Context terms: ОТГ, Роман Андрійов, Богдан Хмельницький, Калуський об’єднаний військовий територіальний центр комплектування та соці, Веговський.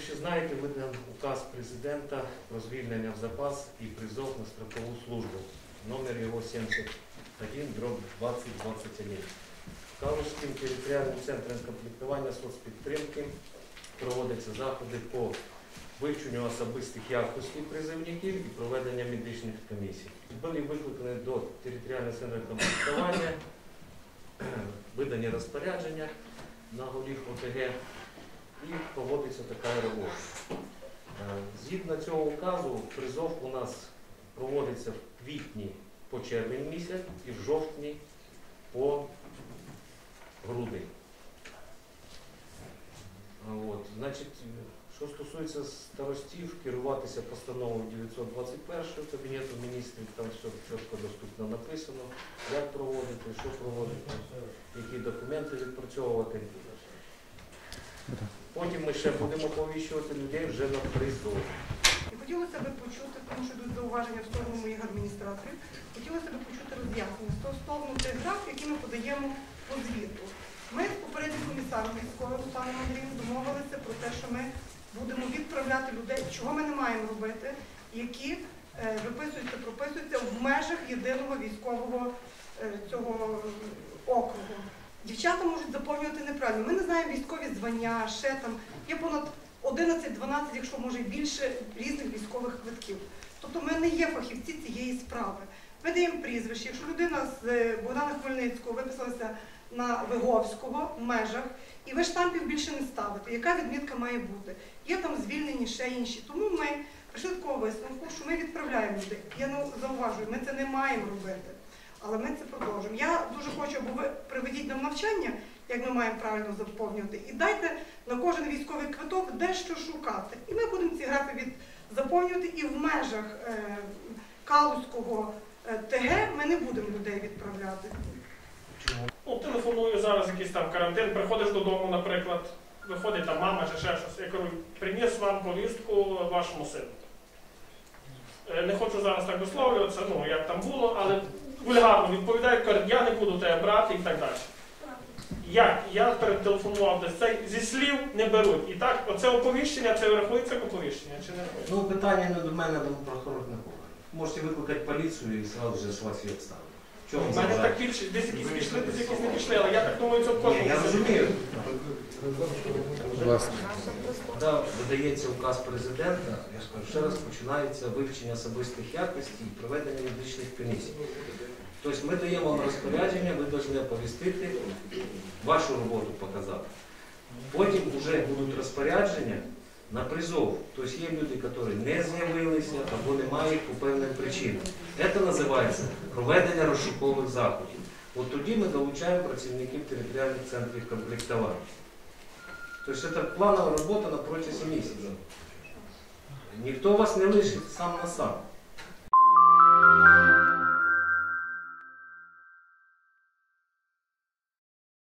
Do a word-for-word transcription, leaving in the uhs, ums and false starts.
ще знаєте, видав указ президента про звільнення в запас і призов на строкову службу, номер його сімдесят один дроб двадцять двадцять один. Калуським територіальним центром комплектування соцпідтримки проводяться заходи по вивченню особистих якостей призовників і проведення медичних комісій. Були викликані до територіального центру комплектування, видані розпорядження на голів О Т Г, і проводиться така робота. Згідно цього указу, призов у нас проводиться в квітні по червень місяць і в жовтні по грудень. От, значить, що стосується старостів, керуватися постановою дев'ятсот двадцять першою Кабінету міністрів, там все чітко доступно написано, як проводити, що проводити, які документи відпрацьовувати. Потім ми ще будемо оповіщувати людей вже на призов. Хотілося б почути, тому що йдуть зауваження в сторону моїх адміністраторів, хотілося б почути роз'яснення стосовно тих граф, які ми подаємо по звіту. Ми з попереднім комісаром військовим Романом Андрійовим домовилися про те, що ми будемо відправляти людей, чого ми не маємо робити, які виписуються, прописуються в межах єдиного військового цього округу. Дівчата можуть заповнювати неправильно. Ми не знаємо військові звання, ще там. Є понад одинадцять-дванадцять, якщо може більше, різних військових квитків. Тобто ми не є фахівці цієї справи. Ми даємо прізвище. Якщо людина з Богдана Хмельницького виписалася на Веговського в межах, і ви штампів більше не ставите, яка відмітка має бути? Є там звільнені ще інші. Тому ми прийшли до такого висновку, що ми відправляємо людей. Я зауважую, ми це не маємо робити. Але ми це продовжимо. Я дуже хочу, бо ви приведіть нам навчання, як ми маємо правильно заповнювати, і дайте на кожен військовий квиток дещо шукати. І ми будемо ці графи від... заповнювати, і в межах е... Калуського Т Г ми не будемо людей відправляти. Чому? Ну, телефоную зараз якийсь там карантин, приходиш додому, наприклад, виходить там мама чи ще щось. Я кажу, приніс вам повістку вашому сину. Не хочу зараз так висловлюватися, ну, як там було, але вульгарно відповідаю, кажуть, я не буду тебе брати і так далі. Як? Я перетелефонував десь цей, зі слів не беруть. І так, оце оповіщення, це рахується як оповіщення, чи не рахується? Ну, питання не до мене, до прокурора не було. Можете викликати поліцію і одразу вже з вас її обставити. У мене так більше, десь якісь пішли, десь якісь не пішли, але я так думаю, це в кожному. Я розумію. Коли видається указ президента, я скажу, ще раз починається вивчення особистих якостей і проведення медичних комісій. Тобто ми даємо вам розпорядження, ви повинні оповістити, вашу роботу показати. Потім вже будуть розпорядження на призов. Тобто є люди, які не з'явилися або немає їх по певним причинам. Це називається проведення розшукових заходів. От тоді ми долучаємо працівників територіальних центрів комплектування. Тобто це планова робота на протязі місяця. Ніхто вас не лишить сам на сам.